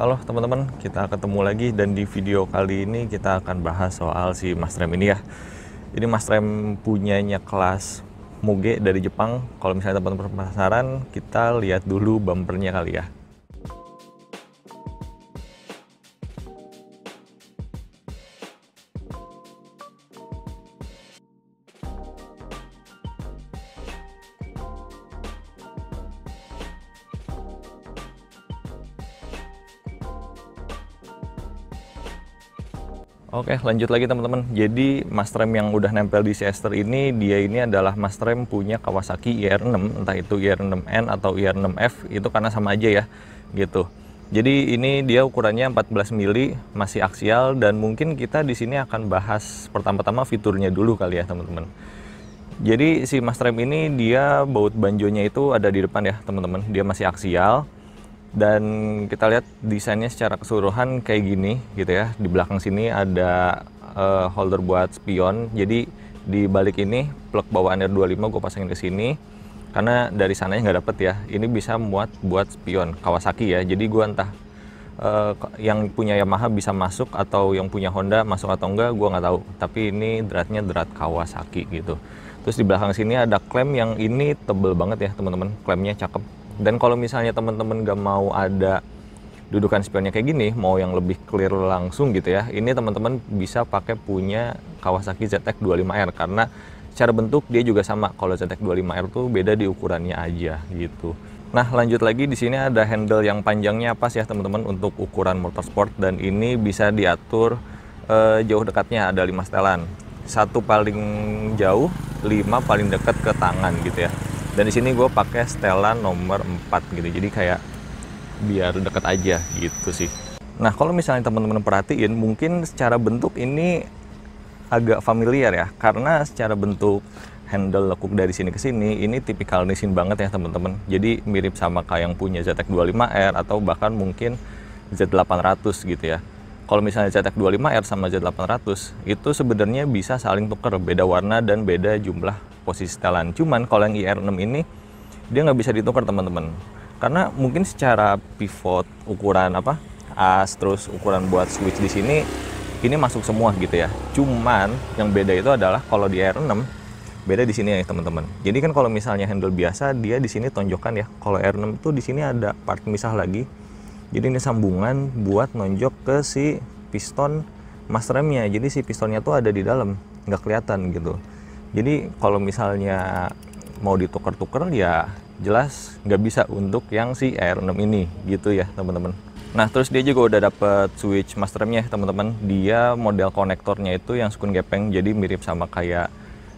Halo teman-teman, kita ketemu lagi dan di video kali ini kita akan bahas soal si Mas Rem ini ya. Ini Mas Rem punyanya kelas Moge dari Jepang. Kalau misalnya teman-teman penasaran, kita lihat dulu bumpernya kali ya. Oke, lanjut lagi teman-teman. Jadi Mas Rem yang udah nempel di Siester ini, dia ini adalah Mas Rem punya Kawasaki ER6, entah itu ER6N atau ER6F, itu karena sama aja ya, gitu. Jadi ini dia ukurannya 14 mili, masih aksial, dan mungkin kita di sini akan bahas pertama-tama fiturnya dulu kali ya teman-teman. Jadi si Mas Rem ini dia baut banjonya itu ada di depan ya teman-teman, dia masih aksial. Dan kita lihat desainnya secara keseluruhan kayak gini gitu ya. Di belakang sini ada holder buat spion. Jadi di balik ini plug bawaan R25 gue pasangin ke sini karena dari sananya nggak dapet ya. Ini bisa muat buat spion Kawasaki ya. Jadi gue entah yang punya Yamaha bisa masuk atau yang punya Honda masuk atau enggak gue nggak tahu. Tapi ini dratnya drat Kawasaki gitu. Terus di belakang sini ada klem yang ini tebel banget ya teman-teman. Klemnya cakep. Dan kalau misalnya teman-teman gak mau ada dudukan spionnya kayak gini, mau yang lebih clear langsung gitu ya, ini teman-teman bisa pakai punya Kawasaki ZX25R karena secara bentuk dia juga sama. Kalau ZX25R tuh beda di ukurannya aja gitu. Nah, lanjut lagi di sini ada handle yang panjangnya pas ya teman-teman untuk ukuran motorsport, dan ini bisa diatur jauh dekatnya ada 5 setelan. 1 paling jauh, 5 paling dekat ke tangan gitu ya. Dan di sini gue pakai setelan nomor 4 gitu, jadi kayak biar deket aja gitu sih. Nah, kalau misalnya teman-teman perhatiin, mungkin secara bentuk ini agak familiar ya, karena secara bentuk handle lekuk dari sini ke sini ini tipikal Nissin banget ya teman-teman. Jadi mirip sama kayak yang punya ZX25R atau bahkan mungkin Z800 gitu ya. Kalau misalnya ZX25R sama Z800 itu sebenarnya bisa saling tuker, beda warna dan beda jumlah posisi setelan. Cuman kalau yang ER6 ini dia nggak bisa ditukar teman-teman, karena mungkin secara pivot, ukuran apa as, terus ukuran buat switch di sini ini masuk semua gitu ya. Cuman yang beda itu adalah kalau di ER6 beda di sini ya teman-teman. Jadi kan kalau misalnya handle biasa dia di sini tonjokan ya. Kalau ER6 tuh di sini ada part misah lagi. Jadi ini sambungan buat nonjok ke si piston Mas Remnya. Jadi si pistonnya tuh ada di dalam, nggak kelihatan gitu. Jadi kalau misalnya mau ditukar-tukar ya jelas nggak bisa untuk yang si ER6 ini gitu ya teman-teman. Nah, terus dia juga udah dapet switch Mas Remnya teman-teman. Dia model konektornya itu yang sekun gepeng, jadi mirip sama kayak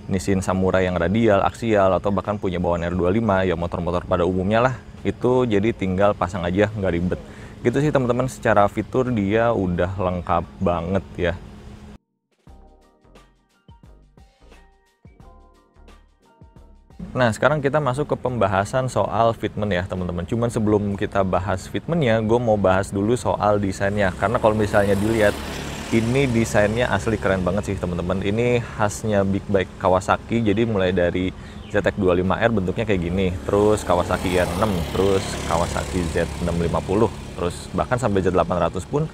Nissin Samurai yang radial, aksial, atau bahkan punya bawaan R25 ya, motor-motor pada umumnya lah. Itu jadi tinggal pasang aja, nggak ribet gitu sih teman-teman. Secara fitur dia udah lengkap banget ya. Nah, sekarang kita masuk ke pembahasan soal fitment ya teman-teman. Cuman sebelum kita bahas fitmentnya, gue mau bahas dulu soal desainnya, karena kalau misalnya dilihat ini desainnya asli keren banget sih teman-teman. Ini khasnya big bike Kawasaki. Jadi mulai dari ZX25R bentuknya kayak gini, terus Kawasaki ER6, terus Kawasaki Z650, terus bahkan sampai Z800 pun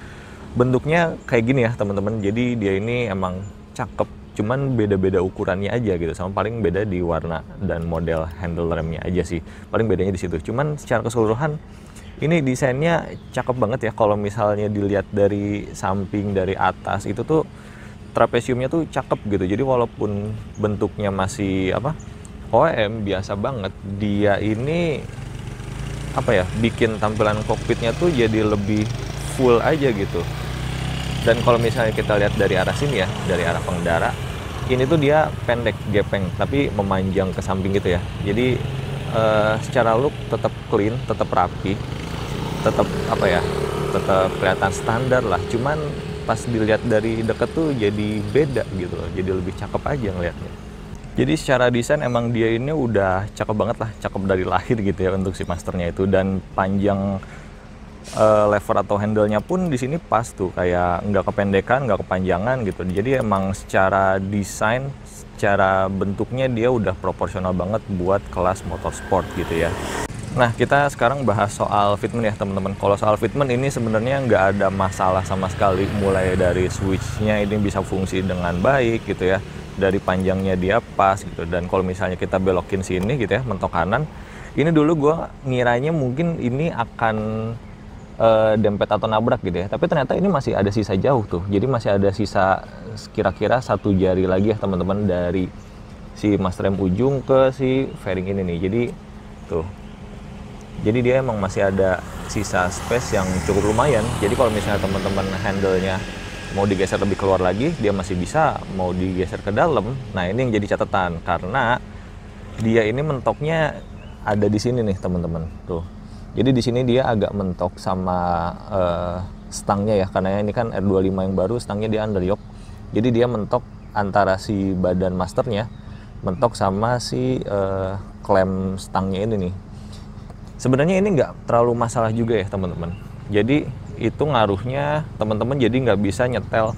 bentuknya kayak gini ya teman-teman. Jadi dia ini emang cakep, cuman beda-beda ukurannya aja gitu, sama paling beda di warna dan model handle remnya aja sih. Paling bedanya di situ. Cuman secara keseluruhan ini desainnya cakep banget ya. Kalau misalnya dilihat dari samping, dari atas itu tuh trapesiumnya tuh cakep gitu. Jadi walaupun bentuknya masih apa OEM biasa banget, dia ini apa ya, bikin tampilan kokpitnya tuh jadi lebih full aja gitu. Dan kalau misalnya kita lihat dari arah sini ya, dari arah pengendara, ini tuh dia pendek gepeng tapi memanjang ke samping gitu ya. Jadi secara look tetap clean, tetap rapi, tetap apa ya, tetap kelihatan standar lah. Cuman pas dilihat dari deket tuh jadi beda gitu loh, jadi lebih cakep aja ngelihatnya. Jadi secara desain emang dia ini udah cakep banget lah, cakep dari lahir gitu ya untuk si masternya itu. Dan panjang lever atau handle-nya pun di sini pas tuh, kayak nggak kependekan, nggak kepanjangan gitu. Jadi emang secara desain, secara bentuknya dia udah proporsional banget buat kelas motorsport gitu ya. Nah, kita sekarang bahas soal fitment ya teman-teman. Kalau soal fitment ini sebenarnya nggak ada masalah sama sekali. Mulai dari switchnya ini bisa fungsi dengan baik gitu ya. Dari panjangnya dia pas gitu. Dan kalau misalnya kita belokin sini gitu ya, mentok kanan. Ini dulu gue ngiranya mungkin ini akan dempet atau nabrak gitu ya. Tapi ternyata ini masih ada sisa jauh tuh. Jadi masih ada sisa kira-kira satu jari lagi ya teman-teman. Dari si mas rem ujung ke si fairing ini nih. Jadi tuh. Jadi dia emang masih ada sisa space yang cukup lumayan. Jadi kalau misalnya teman-teman handle-nya mau digeser lebih keluar lagi, dia masih bisa. Mau digeser ke dalam, nah ini yang jadi catatan. Karena dia ini mentoknya ada di sini nih teman-teman. Tuh. Jadi di sini dia agak mentok sama stangnya ya. Karena ini kan R25 yang baru, stangnya dia under yoke. Jadi dia mentok antara si badan masternya, mentok sama si klem stangnya ini nih. Sebenarnya ini nggak terlalu masalah juga ya teman-teman. Jadi itu ngaruhnya teman-teman jadi nggak bisa nyetel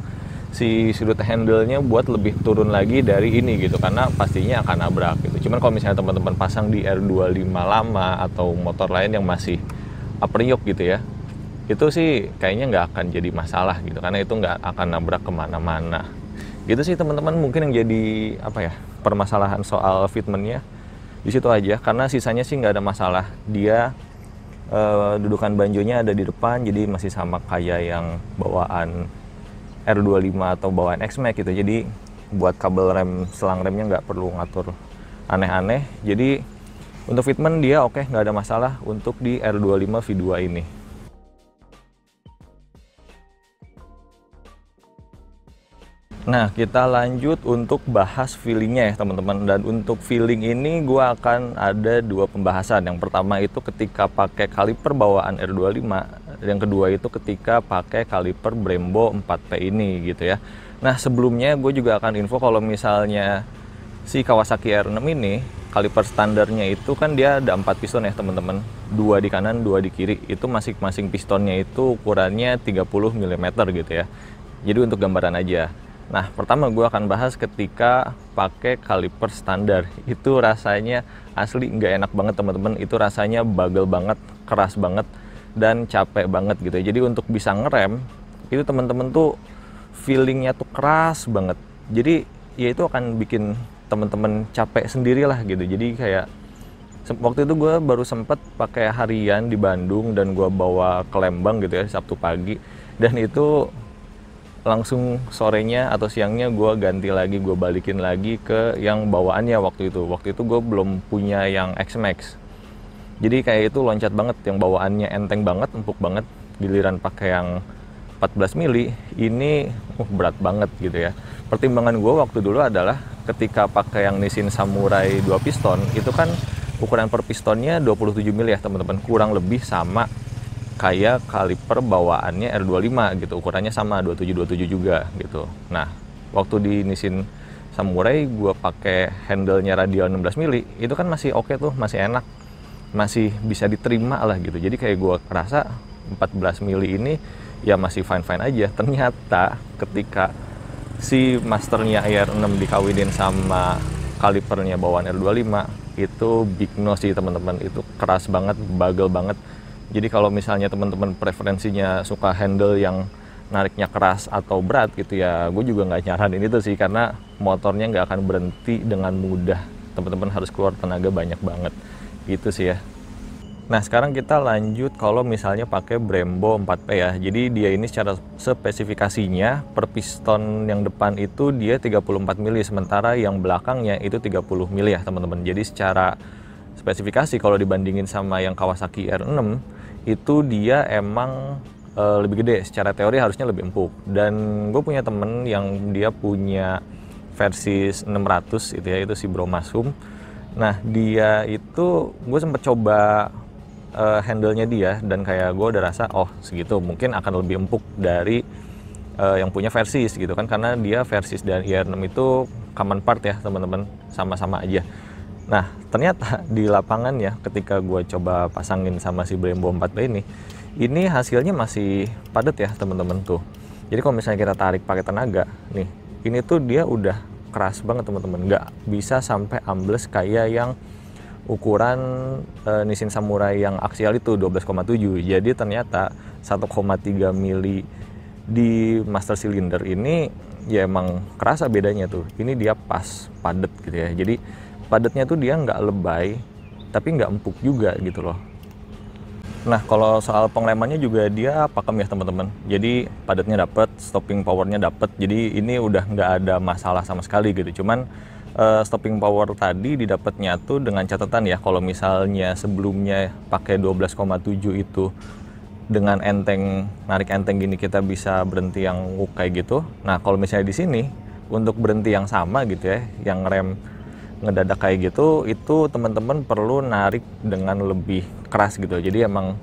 si sudut handle-nya buat lebih turun lagi dari ini gitu. Karena pastinya akan nabrak gitu. Cuman kalau misalnya teman-teman pasang di R25 lama atau motor lain yang masih upper yoke gitu ya. Itu sih kayaknya nggak akan jadi masalah gitu. Karena itu nggak akan nabrak kemana-mana. Gitu sih teman-teman, mungkin yang jadi apa ya permasalahan soal fitment-nya. Di situ aja, karena sisanya sih nggak ada masalah. Dia dudukan banjonya ada di depan, jadi masih sama kayak yang bawaan R25 atau bawaan X-Max gitu. Jadi buat kabel rem, selang remnya nggak perlu ngatur aneh-aneh. Jadi untuk fitment dia oke, nggak ada masalah untuk di R25 V2 ini. Nah, kita lanjut untuk bahas feelingnya ya teman-teman. Dan untuk feeling ini gue akan ada dua pembahasan. Yang pertama itu ketika pakai kaliper bawaan R25. Yang kedua itu ketika pakai kaliper Brembo 4P ini gitu ya. Nah, sebelumnya gue juga akan info kalau misalnya si Kawasaki ER6 ini, kaliper standarnya itu kan dia ada 4 piston ya teman-teman. 2 di kanan, 2 di kiri. Itu masing-masing pistonnya itu ukurannya 30 mm gitu ya. Jadi untuk gambaran aja. Nah, pertama gue akan bahas ketika pakai kaliper standar. Itu rasanya asli nggak enak banget teman-teman. Itu rasanya bagel banget, keras banget, dan capek banget gitu. Jadi untuk bisa ngerem, itu teman-teman tuh feelingnya tuh keras banget. Jadi ya itu akan bikin teman-teman capek sendirilah gitu. Jadi kayak waktu itu gue baru sempet pakai harian di Bandung dan gue bawa ke Lembang gitu ya Sabtu pagi. Dan itu langsung sorenya atau siangnya gue ganti lagi, gue balikin lagi ke yang bawaannya waktu itu. Waktu itu gue belum punya yang X-Max. Jadi kayak itu loncat banget, yang bawaannya enteng banget, empuk banget. Giliran pakai yang 14 mili, ini berat banget gitu ya. Pertimbangan gue waktu dulu adalah ketika pakai yang Nissin Samurai 2 piston, itu kan ukuran per pistonnya 27 mili ya teman-teman, kurang lebih sama kayak kaliper bawaannya R25 gitu, ukurannya sama 27-27 juga gitu. Nah, waktu di Nissin Samurai gue pakai handle-nya radial 16 mili, itu kan masih oke tuh, masih enak, masih bisa diterima lah gitu. Jadi kayak gue kerasa 14 mili ini ya masih fine-fine aja. Ternyata ketika si masternya ER6 dikawinin sama kalipernya bawaan R25, itu big nose sih teman-teman, itu keras banget, bagel banget. Jadi kalau misalnya teman-teman preferensinya suka handle yang nariknya keras atau berat gitu ya, gue juga nggak nyaranin itu sih, karena motornya nggak akan berhenti dengan mudah. Teman-teman harus keluar tenaga banyak banget gitu sih ya. Nah, sekarang kita lanjut kalau misalnya pakai Brembo 4P ya. Jadi dia ini secara spesifikasinya per piston yang depan itu dia 34 mili, sementara yang belakangnya itu 30 mili ya teman-teman. Jadi secara spesifikasi kalau dibandingin sama yang Kawasaki ER6 itu dia emang lebih gede, secara teori harusnya lebih empuk. Dan gue punya temen yang dia punya Versys 600 itu ya, itu si Bro Masum. Nah, dia itu gue sempet coba handle-nya dia dan kayak gue udah rasa oh segitu mungkin akan lebih empuk dari yang punya Versys gitu kan, karena dia Versys dan ER6 itu common part ya teman-teman, sama-sama aja. Nah, ternyata di lapangan ya, ketika gue coba pasangin sama si Brembo 4P ini hasilnya masih padat ya teman-teman tuh. Jadi kalau misalnya kita tarik pakai tenaga, nih, ini tuh dia udah keras banget teman-teman. Nggak bisa sampai ambles kayak yang ukuran Nissin Samurai yang aksial itu 12,7. Jadi ternyata 1,3 mili di master cylinder ini ya emang kerasa bedanya tuh. Ini dia pas, padat gitu ya. Jadi padatnya tuh dia nggak lebay, tapi nggak empuk juga gitu loh. Nah, kalau soal penglemannya juga dia pakem ya teman-teman. Jadi padatnya dapet, stopping powernya dapet. Jadi ini udah nggak ada masalah sama sekali gitu. Cuman stopping power tadi didapatnya tuh dengan catatan ya, kalau misalnya sebelumnya pakai 12,7 itu dengan enteng, narik enteng gini kita bisa berhenti yang kayak gitu. Nah, kalau misalnya di sini untuk berhenti yang sama gitu ya, yang rem ngedadak kayak gitu, itu teman-teman perlu narik dengan lebih keras gitu. Jadi emang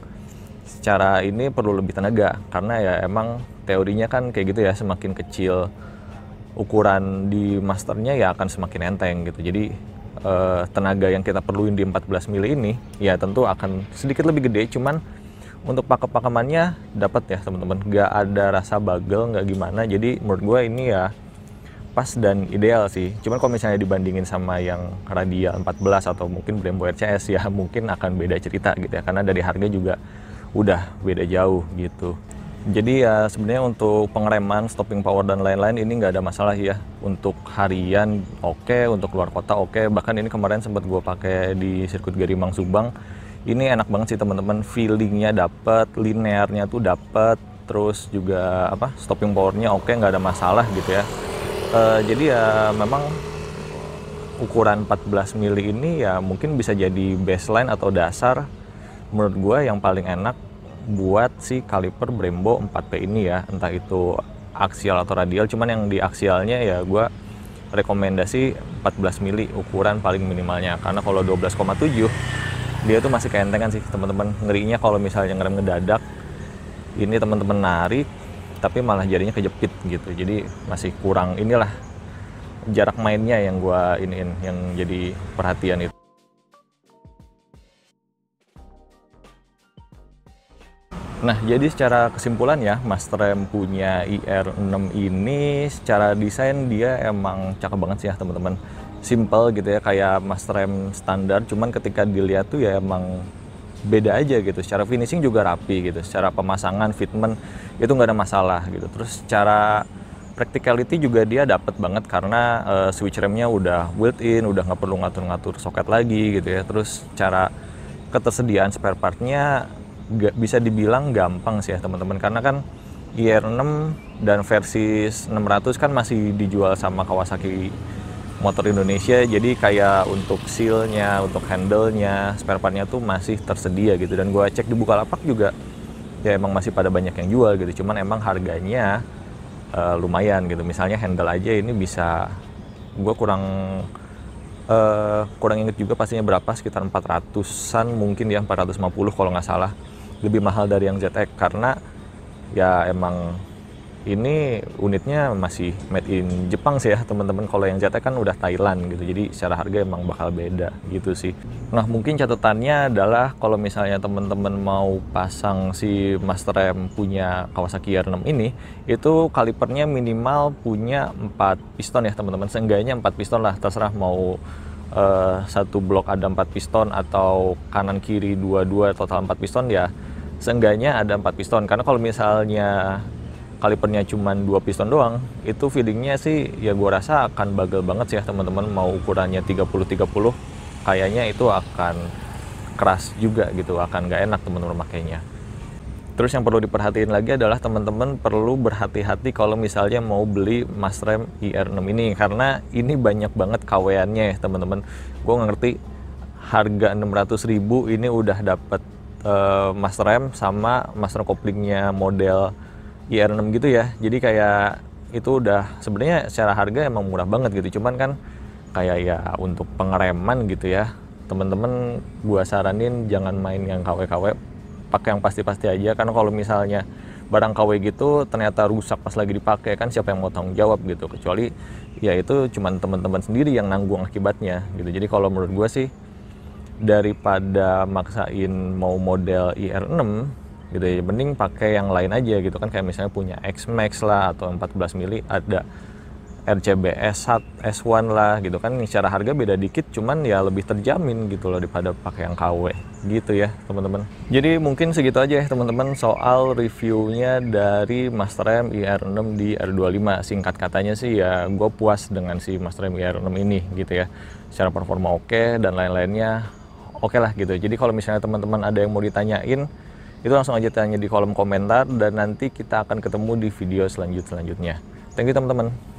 secara ini perlu lebih tenaga, karena ya emang teorinya kan kayak gitu ya, semakin kecil ukuran di masternya ya akan semakin enteng gitu. Jadi tenaga yang kita perluin di 14 mili ini ya tentu akan sedikit lebih gede, cuman untuk pakem-pakemannya dapat ya teman-teman, nggak ada rasa bagel, nggak gimana. Jadi menurut gue ini ya pas dan ideal sih. Cuman kalau misalnya dibandingin sama yang radial 14 atau mungkin Brembo RCS ya mungkin akan beda cerita gitu ya, karena dari harga juga udah beda jauh gitu. Jadi ya sebenarnya untuk pengereman, stopping power dan lain-lain ini nggak ada masalah ya. Untuk harian oke, untuk luar kota oke. Bahkan ini kemarin sempat gue pakai di sirkuit Gerimang Subang. Ini enak banget sih teman-teman, feelingnya dapet, linearnya tuh dapet, terus juga apa stopping powernya oke, nggak ada masalah gitu ya. Jadi ya memang ukuran 14 mili ini ya mungkin bisa jadi baseline atau dasar menurut gue yang paling enak buat si kaliper Brembo 4P ini ya, entah itu aksial atau radial. Cuman yang di aksialnya ya gue rekomendasi 14 mili ukuran paling minimalnya, karena kalau 12,7 dia tuh masih keentengan sih teman-teman. Ngerinya kalau misalnya ngerem ngedadak ini teman-teman narik tapi malah jadinya kejepit gitu. Jadi masih kurang, inilah jarak mainnya yang gua iniin, yang jadi perhatian itu. Nah, jadi secara kesimpulannya Mas Rem punya ER6 ini secara desain dia emang cakep banget sih ya teman-teman. Simple gitu ya, kayak Mas Rem standar, cuman ketika dilihat tuh ya emang beda aja gitu. Secara finishing juga rapi gitu, secara pemasangan fitment itu nggak ada masalah gitu. Terus secara practicality juga dia dapat banget, karena switch remnya udah built in, udah nggak perlu ngatur-ngatur soket lagi gitu ya. Terus secara ketersediaan spare partnya bisa dibilang gampang sih ya teman-teman, karena kan ER6 dan Versys 600 kan masih dijual sama Kawasaki Motor Indonesia. Jadi kayak untuk sealnya, untuk handle-nya, spare part-nya tuh masih tersedia gitu. Dan gue cek di Bukalapak juga ya emang masih pada banyak yang jual gitu. Cuman emang harganya lumayan gitu. Misalnya handle aja ini bisa, gue kurang inget juga pastinya berapa, sekitar 400-an mungkin ya, 450 kalau nggak salah. Lebih mahal dari yang ZX karena ya emang ini unitnya masih made in Jepang sih ya teman-teman. Kalau yang ZX kan udah Thailand gitu, jadi secara harga emang bakal beda gitu sih. Nah, mungkin catatannya adalah kalau misalnya teman-teman mau pasang si Master Rem punya Kawasaki ER6 ini, itu kalipernya minimal punya 4 piston ya teman-teman, seenggaknya 4 piston lah. Terserah mau satu blok ada 4 piston atau kanan kiri dua-dua total 4 piston ya, seenggaknya ada 4 piston. Karena kalau misalnya kalipernya cuman 2 piston doang, itu feelingnya sih ya gue rasa akan bagel banget sih ya teman-teman. Mau ukurannya 30-30 kayaknya itu akan keras juga gitu, akan nggak enak teman-teman makainya. Terus yang perlu diperhatiin lagi adalah teman-teman perlu berhati-hati kalau misalnya mau beli Mas Rem ER6 ini, karena ini banyak banget kaweannya ya teman-teman. Gue ngerti harga 600.000 ini udah dapet Mas Rem sama master koplingnya model ER6 gitu ya. Jadi kayak itu udah sebenarnya secara harga emang murah banget gitu, cuman kan kayak ya untuk pengereman gitu ya teman-teman, gua saranin jangan main yang KW-KW, pakai yang pasti-pasti aja. Karena kalau misalnya barang KW gitu ternyata rusak pas lagi dipakai kan siapa yang mau tanggung jawab gitu, kecuali ya itu cuman teman-teman sendiri yang nanggung akibatnya gitu. Jadi kalau menurut gua sih daripada maksain mau model ER6 gitu ya, mending pakai yang lain aja gitu kan, kayak misalnya punya X Max lah atau 14 mili ada RCBS S1 lah gitu kan, secara harga beda dikit cuman ya lebih terjamin gitu loh daripada pakai yang KW gitu ya teman-teman. Jadi mungkin segitu aja ya teman-teman soal reviewnya dari Master Rem ER6 di R25. Singkat katanya sih ya gue puas dengan si Master Rem ER6 ini gitu ya, secara performa oke dan lain-lainnya oke lah gitu. Jadi kalau misalnya teman-teman ada yang mau ditanyain itu langsung aja tanya di kolom komentar dan nanti kita akan ketemu di video selanjutnya. Thank you teman-teman.